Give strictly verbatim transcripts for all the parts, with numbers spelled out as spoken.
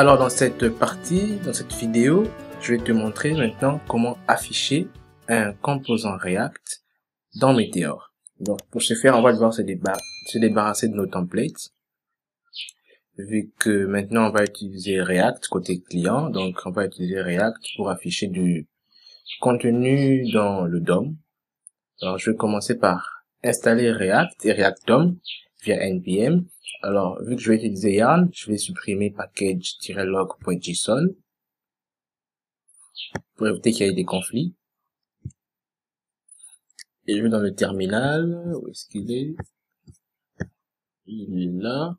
Alors dans cette partie, dans cette vidéo, je vais te montrer maintenant comment afficher un composant React dans Meteor. Donc pour ce faire, on va devoir se, débar se débarrasser de nos templates. Vu que maintenant on va utiliser React côté client, donc on va utiliser React pour afficher du contenu dans le D O M. Alors je vais commencer par installer React et React D O M via npm. Alors vu que je vais utiliser yarn, je vais supprimer package-log.json pour éviter qu'il y ait des conflits. Et je vais dans le terminal, où est-ce qu'il est? Il est là.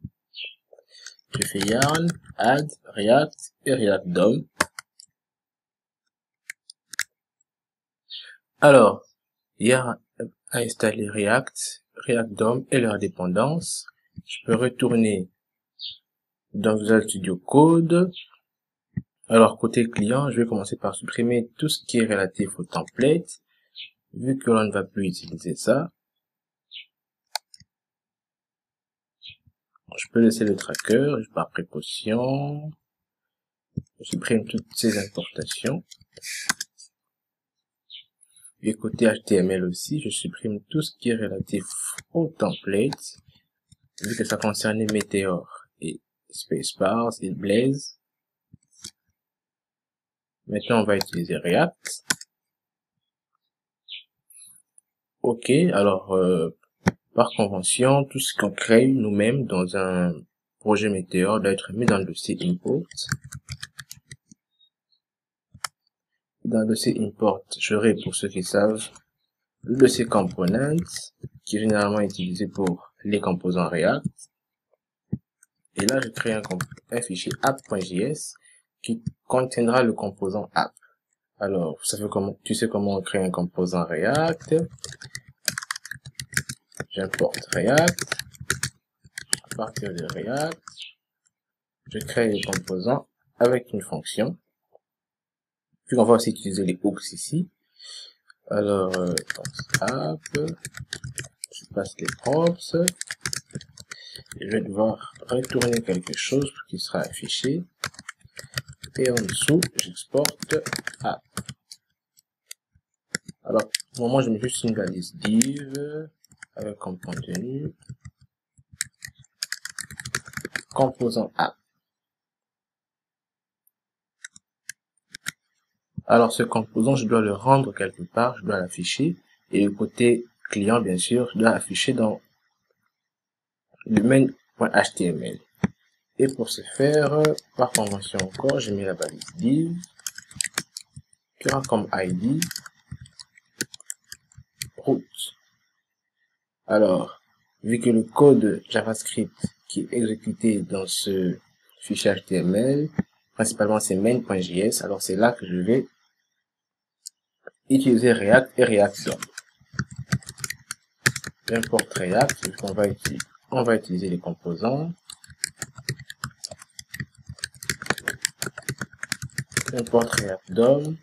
Je fais yarn, add, react et react D O M. Alors, yarn a installé react, react D O M et leurs dépendances. Je peux retourner dans Visual Studio Code. Alors, côté client, je vais commencer par supprimer tout ce qui est relatif au template, vu que l'on ne va plus utiliser ça. Je peux laisser le tracker, par précaution. Je supprime toutes ces importations. Et côté H T M L aussi, je supprime tout ce qui est relatif au template, vu que ça concernait Meteor et Spacebars et Blaze. Maintenant, on va utiliser React. Ok, alors... Euh, par convention, tout ce qu'on crée nous-mêmes dans un projet Meteor doit être mis dans le dossier import. Dans le dossier import, j'aurai, pour ceux qui savent, le dossier component, qui est généralement utilisé pour les composants React. Et là, je crée un, un fichier app.js qui contiendra le composant app. Alors, vous savez comment, tu sais comment on crée un composant React. J'importe React. À partir de React, je crée les composants avec une fonction. Puis on va aussi utiliser les hooks ici. Alors, euh, app, je passe les props. Et je vais devoir retourner quelque chose qui sera affiché. Et en dessous, j'exporte app. Alors, au moment, je mets juste une valise div. Avec comme contenu composant app. Alors ce composant, je dois le rendre quelque part, je dois l'afficher, et le côté client, bien sûr, je dois l'afficher dans le main.html. Et pour ce faire, par convention encore, j'ai mis la valise div qui aura comme I D root. Alors, vu que le code JavaScript qui est exécuté dans ce fichier H T M L, principalement c'est main.js, alors c'est là que je vais utiliser React et React D O M. J'importe React, vu qu'on va, on va utiliser les composants. J'importe React D O M,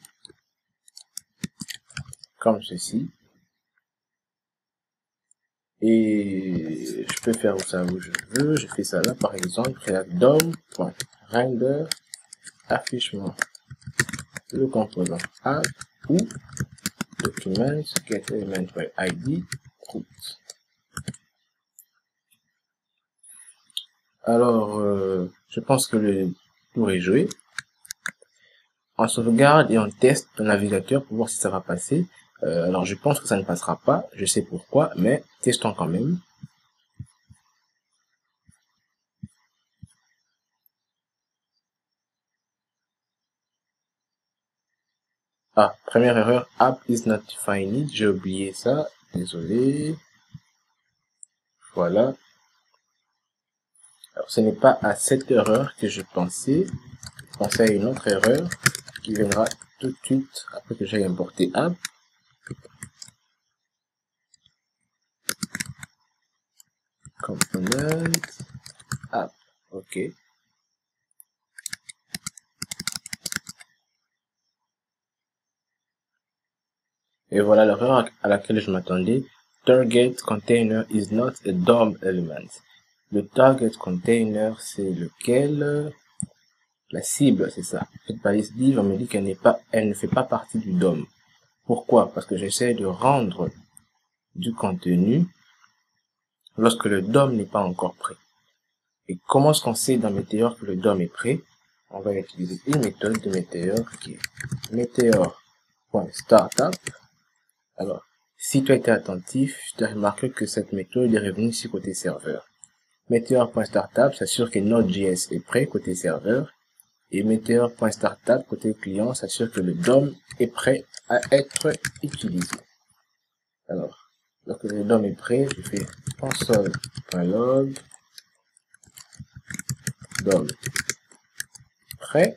comme ceci. Et je peux faire ça où je veux. Je fais ça là, par exemple, React D O M.render affichement le composant app ou document getElementById root. Alors, euh, je pense que le tour est joué. On sauvegarde et on teste le navigateur pour voir si ça va passer. Euh, alors je pense que ça ne passera pas, je sais pourquoi, mais testons quand même. Ah, première erreur, app is not defined, j'ai oublié ça, désolé. Voilà. Alors ce n'est pas à cette erreur que je pensais, je pensais à une autre erreur qui viendra tout de suite après que j'aille importer app. Component app, ok. Et voilà l'erreur à laquelle je m'attendais. Target container is not a D O M element. Le target container, c'est lequel? La cible, c'est ça. Cette balise div, on me dit qu'elle n'est pas, elle ne fait pas partie du D O M. Pourquoi? Parce que j'essaie de rendre du contenu lorsque le D O M n'est pas encore prêt. Et comment est-ce qu'on sait dans Meteor que le D O M est prêt? On va utiliser une méthode de Meteor qui est meteor.startup. Alors, si tu as été attentif, tu as remarqué que cette méthode est revenue ici côté serveur. Meteor.startup s'assure que Node.js est prêt côté serveur. Et Meteor.startup côté client s'assure que le D O M est prêt à être utilisé. Alors, lorsque le D O M est prêt, je fais console.log D O M prêt.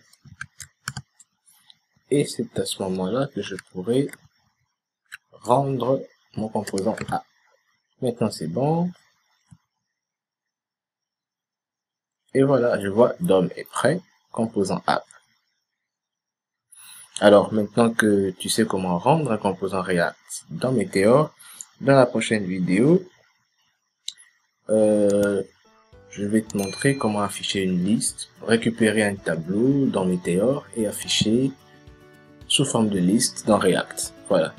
Et c'est à ce moment-là que je pourrai rendre mon composant A. Maintenant c'est bon. Et voilà, je vois D O M est prêt, composant app. Alors maintenant que tu sais comment rendre un composant React dans Meteor, dans la prochaine vidéo, euh, je vais te montrer comment afficher une liste, récupérer un tableau dans Meteor et afficher sous forme de liste dans React. Voilà.